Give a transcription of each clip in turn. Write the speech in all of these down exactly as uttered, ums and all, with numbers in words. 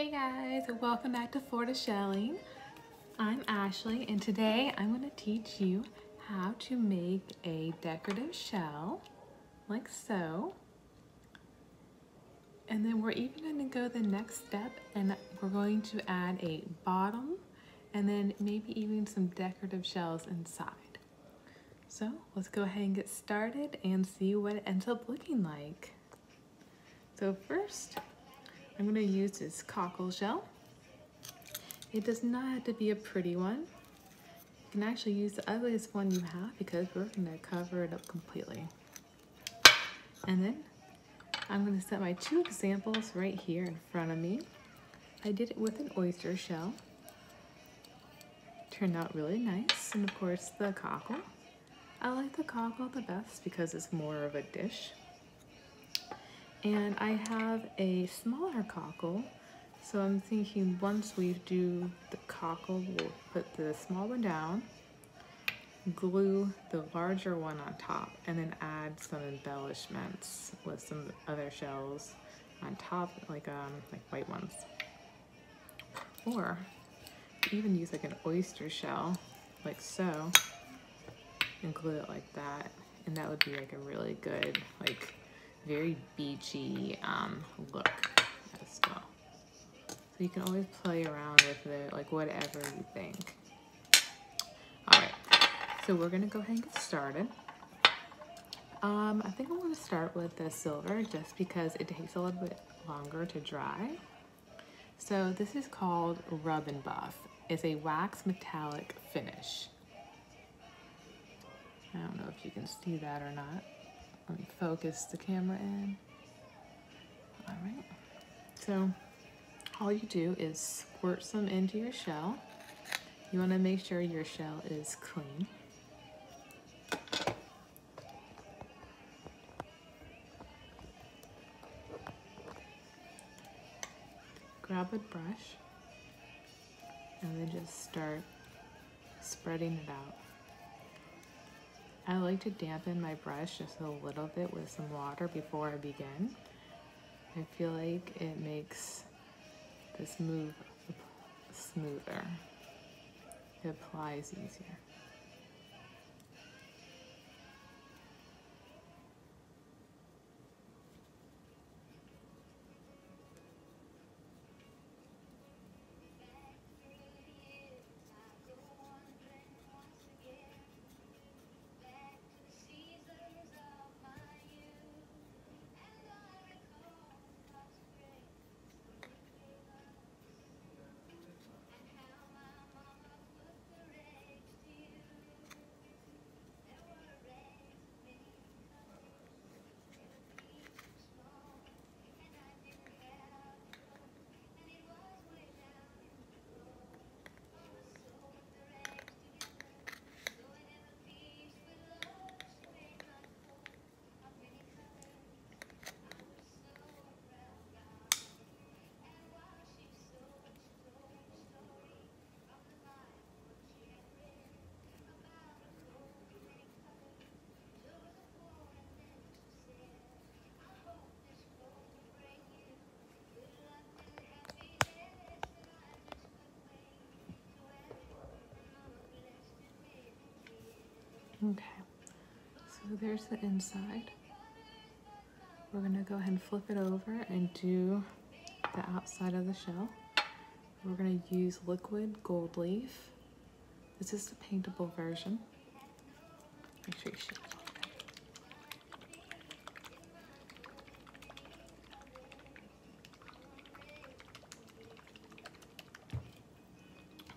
Hey guys, welcome back to Florida Shelling. I'm Ashley and today I'm going to teach you how to make a decorative shell like so. And then we're even going to go the next step and we're going to add a bottom and then maybe even some decorative shells inside. So let's go ahead and get started and see what it ends up looking like. So first, I'm going to use this cockle shell. It does not have to be a pretty one. You can actually use the ugliest one you have because we're going to cover it up completely. And then I'm going to set my two examples right here in front of me. I did it with an oyster shell. Turned out really nice. And of course the cockle. I like the cockle the best because it's more of a dish. And I have a smaller cockle, so I'm thinking once we do the cockle, we'll put the small one down, glue the larger one on top, and then add some embellishments with some other shells on top, like um, like white ones. Or even use like an oyster shell, like so, and glue it like that, and that would be like a really good, like, very beachy um, look as well. So you can always play around with it, like whatever you think. All right, so we're gonna go ahead and get started. Um, I think I'm gonna start with the silver just because it takes a little bit longer to dry. So this is called Rub and Buff. It's a wax metallic finish. I don't know if you can see that or not. Let me focus the camera in. All right, so all you do is squirt some into your shell. You wanna make sure your shell is clean. Grab a brush and then just start spreading it out. I like to dampen my brush just a little bit with some water before I begin. I feel like it makes this move smoother. It applies easier. Okay, so there's the inside. We're gonna go ahead and flip it over and do the outside of the shell. We're gonna use liquid gold leaf. This is the paintable version. Make sure you shake it.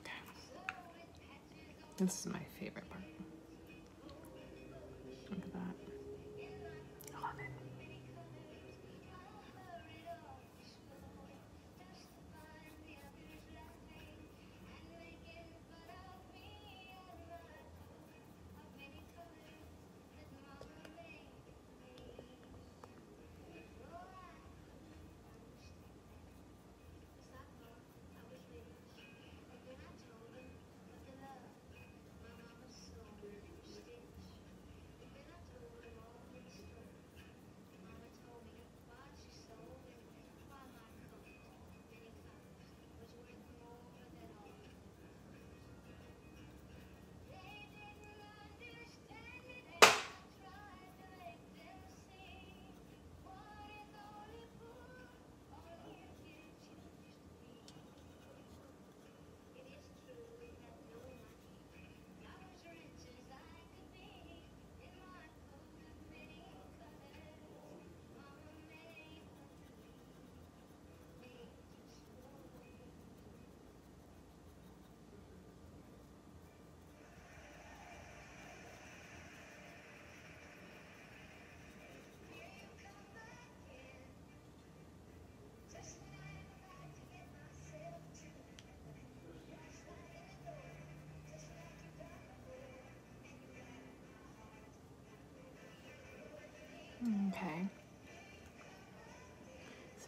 Okay, this is my favorite part.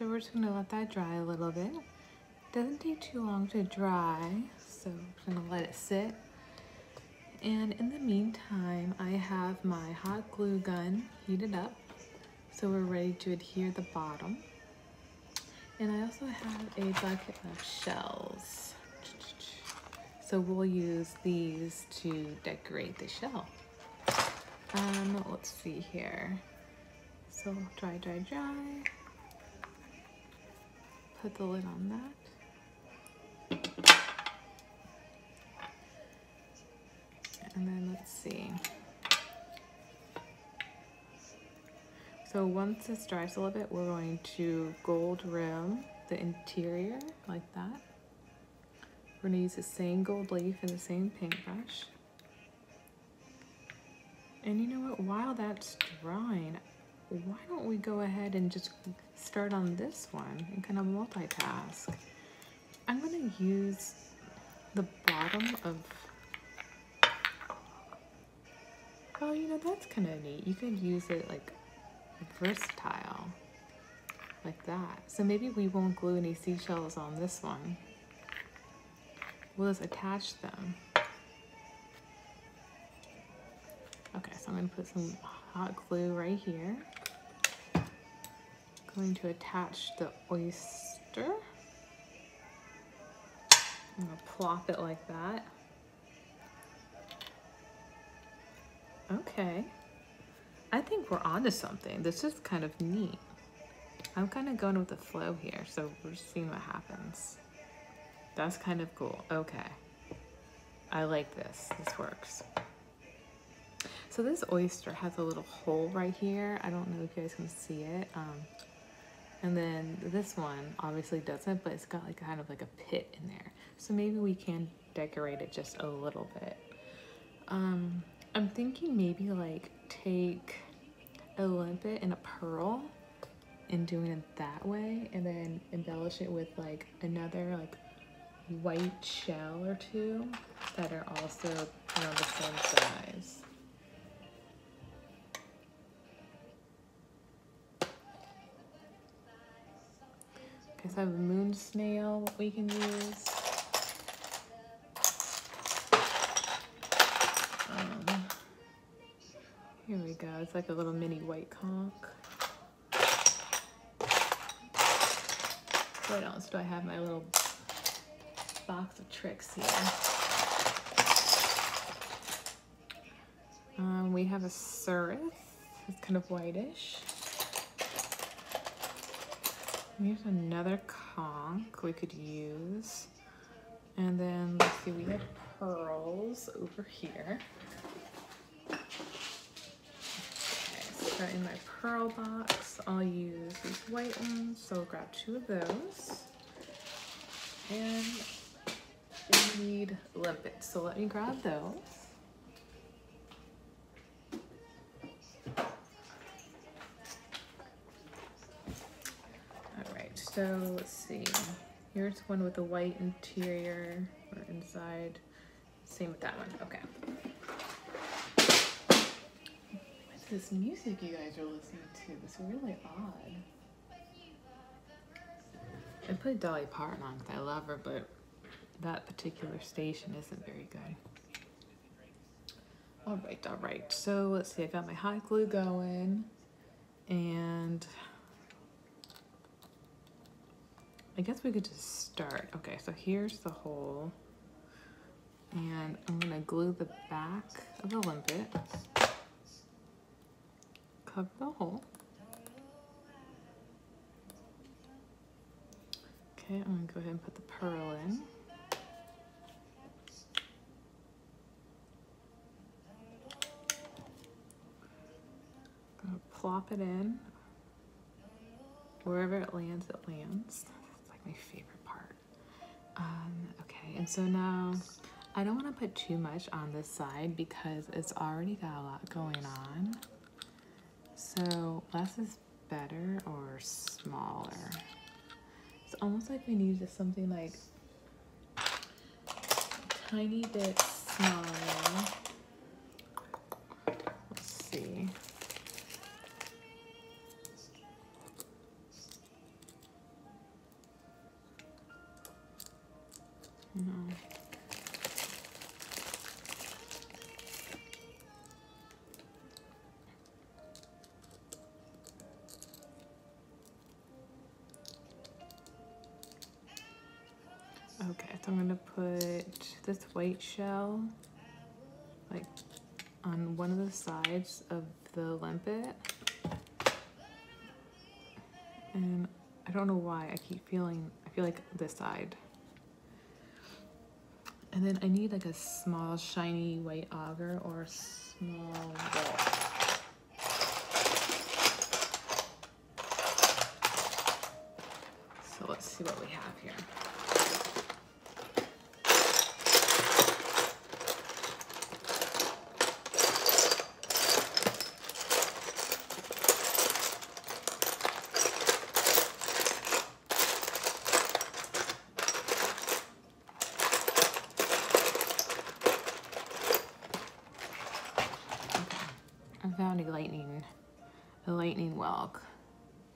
So we're just gonna let that dry a little bit. Doesn't take too long to dry, so I'm gonna let it sit. And in the meantime, I have my hot glue gun heated up, so we're ready to adhere the bottom. And I also have a bucket of shells. So we'll use these to decorate the shell. Um, let's see here. So dry, dry, dry. Put the lid on that. And then let's see. So once this dries a little bit, we're going to gold rim the interior like that. We're gonna use the same gold leaf and the same paintbrush. And you know what, while that's drying, why don't we go ahead and just start on this one and kind of multitask. I'm gonna use the bottom of Oh, you know, that's kind of neat. You could use it like versatile, like that. So maybe we won't glue any seashells on this one. We'll just attach them. Okay, so I'm gonna put some hot glue right here. I'm going to attach the oyster. I'm gonna plop it like that. Okay, I think we're onto something. This is kind of neat. I'm kind of going with the flow here, so we're just seeing what happens. That's kind of cool. Okay, I like this. This works. So this oyster has a little hole right here. I don't know if you guys can see it. Um, and then this one obviously doesn't, but it's got like kind of like a pit in there. So maybe we can decorate it just a little bit. Um, I'm thinking maybe like take a limpet and a pearl and doing it that way, and then embellish it with like another like white shell or two that are also around the same size. Okay, so I have a moon snail we can use. Here we go, it's like a little mini white conch. What else do I have? My little box of tricks here. Um, we have a surf, it's kind of whitish. Here's another conch we could use. And then let's see, we have pearls over here. In my pearl box, I'll use these white ones, so I'll grab two of those. And we need limpets, so let me grab those. All right, so let's see. Here's one with a white interior or inside. Same with that one. Okay. This music you guys are listening to is really odd. I put Dolly Parton on because I love her, but that particular station isn't very good. All right, all right. So let's see, I got my hot glue going, and I guess we could just start. Okay, so here's the hole, and I'm gonna glue the back of the limpet. Cover the hole. Okay, I'm gonna go ahead and put the pearl in. I'm gonna plop it in. Wherever it lands, it lands. That's like my favorite part. Um, okay, and so now I don't wanna put too much on this side because it's already got a lot going on. So less is better or smaller. It's almost like we need just something like a tiny bit smaller. Let's see. No. Okay, so I'm gonna put this white shell like on one of the sides of the limpet. And I don't know why I keep feeling, I feel like this side. And then I need like a small shiny white auger or a small roll. So let's see what we have here.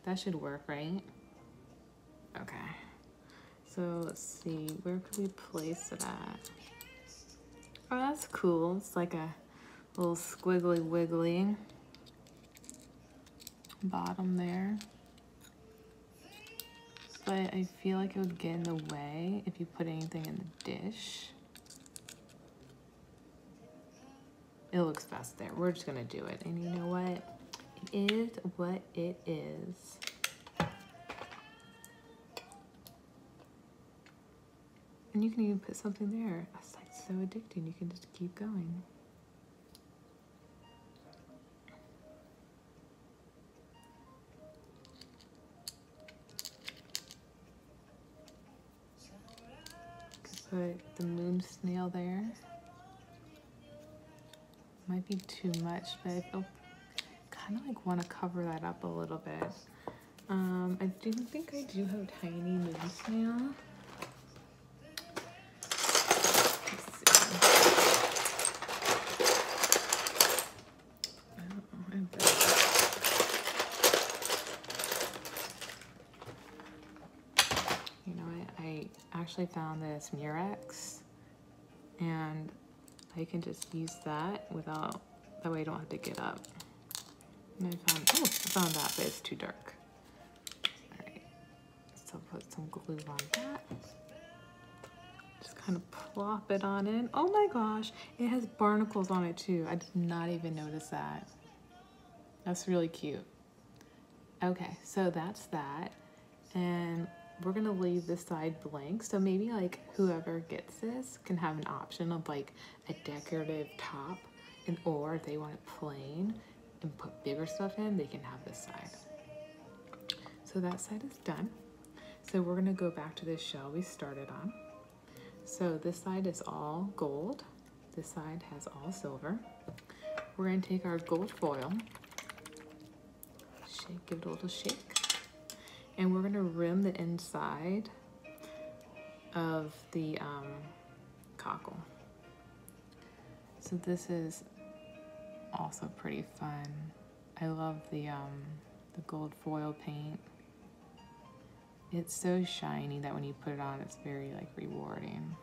That should work, right? Okay. So let's see, where could we place it at? Oh, that's cool. It's like a little squiggly wiggly bottom there. But I feel like it would get in the way if you put anything in the dish. It looks best there. We're just gonna do it. And you know what? It is what it is. And you can even put something there. That's like so addicting. You can just keep going. Put the moon snail there. Might be too much, but oh. I kind of like want to cover that up a little bit. Um, I do think I do have a tiny moon snail. You know what? I actually found this Murex, and I can just use that without, that way I don't have to get up. And I found, oh, I found that, but it's too dark. All right, so put some glue on that. Just kind of plop it on in. Oh my gosh, it has barnacles on it too. I did not even notice that. That's really cute. Okay, so that's that. And we're gonna leave this side blank. So maybe like whoever gets this can have an option of like a decorative top, and or if they want it plain, and put bigger stuff in, they can have this side. So that side is done. So we're gonna go back to this shell we started on. So this side is all gold. This side has all silver. We're gonna take our gold foil, shake, give it a little shake, and we're gonna rim the inside of the um, cockle. So this is also pretty fun. I love the um the gold foil paint. It's so shiny that when you put it on, it's very like rewarding.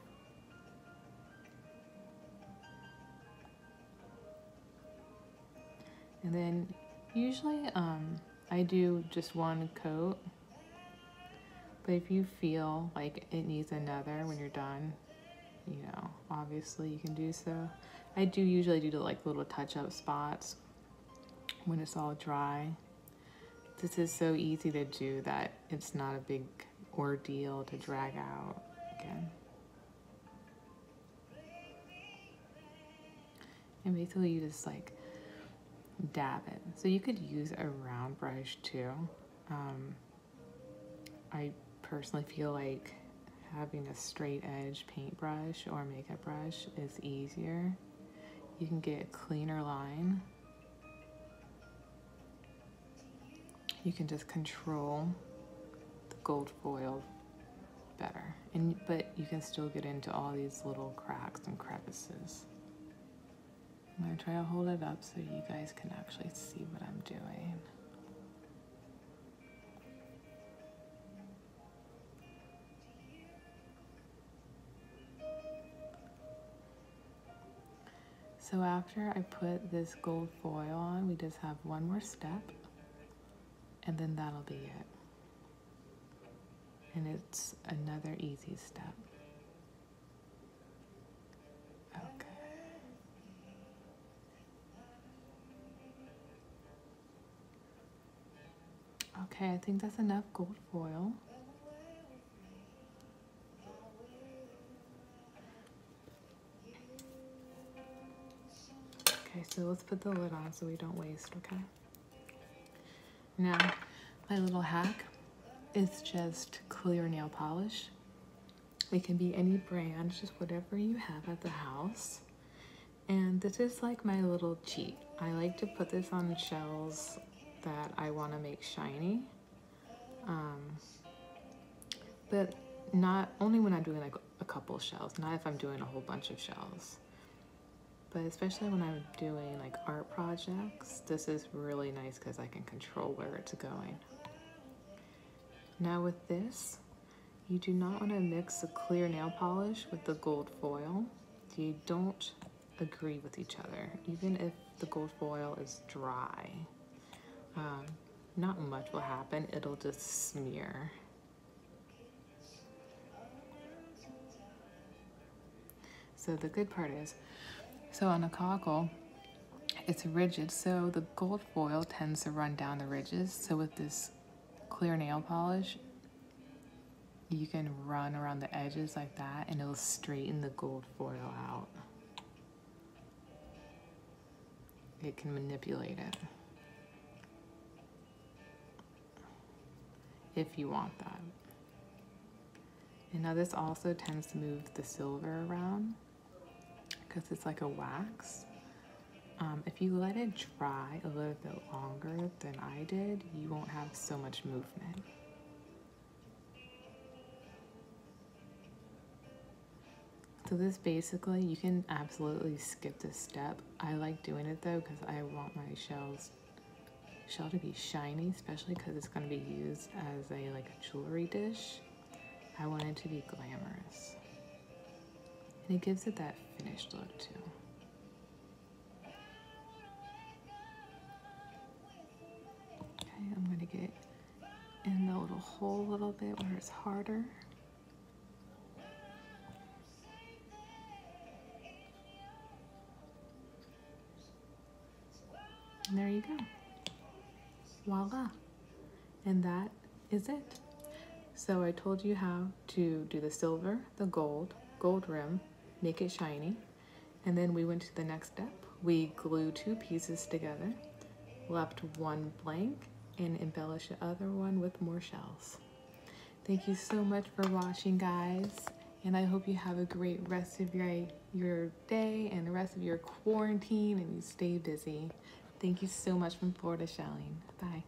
And then usually um I do just one coat, but if you feel like it needs another when you're done, you know, obviously you can do so. I do usually do the like little touch-up spots when it's all dry. This is so easy to do that it's not a big ordeal to drag out again. And basically you just like dab it. So you could use a round brush too. Um, I personally feel like having a straight edge paintbrush or makeup brush is easier. You can get a cleaner line. You can just control the gold foil better, and but you can still get into all these little cracks and crevices. I'm gonna try to hold it up so you guys can actually see what I'm doing. So after I put this gold foil on, we just have one more step and then that'll be it. And it's another easy step. Okay. Okay, I think that's enough gold foil. Okay, so let's put the lid on so we don't waste, okay? Now, my little hack is just clear nail polish. It can be any brand, just whatever you have at the house. And this is like my little cheat. I like to put this on shells that I want to make shiny, um, but not only when I'm doing like a couple shells, not if I'm doing a whole bunch of shells, but especially when I'm doing like art projects. This is really nice because I can control where it's going. Now with this, you do not want to mix the clear nail polish with the gold foil. They don't agree with each other, even if the gold foil is dry. Um, not much will happen, it'll just smear. So the good part is, so on a cockle, it's rigid, so the gold foil tends to run down the ridges. So with this clear nail polish, you can run around the edges like that and it'll straighten the gold foil out. It can manipulate it if you want that. And now this also tends to move the silver around because it's like a wax. Um, if you let it dry a little bit longer than I did, you won't have so much movement. So this basically, you can absolutely skip this step. I like doing it though because I want my shells shell to be shiny, especially because it's going to be used as a like a jewelry dish. I want it to be glamorous. And it gives it that finished look too. Okay, I'm going to get in the little hole a little bit where it's harder. And there you go. Voila, and that is it. So I told you how to do the silver, the gold, gold rim, make it shiny, and then we went to the next step. We glue two pieces together, left one blank, and embellish the other one with more shells. Thank you so much for watching, guys, and I hope you have a great rest of your, your day and the rest of your quarantine, and you stay busy. Thank you so much from Florida Shelling. Bye.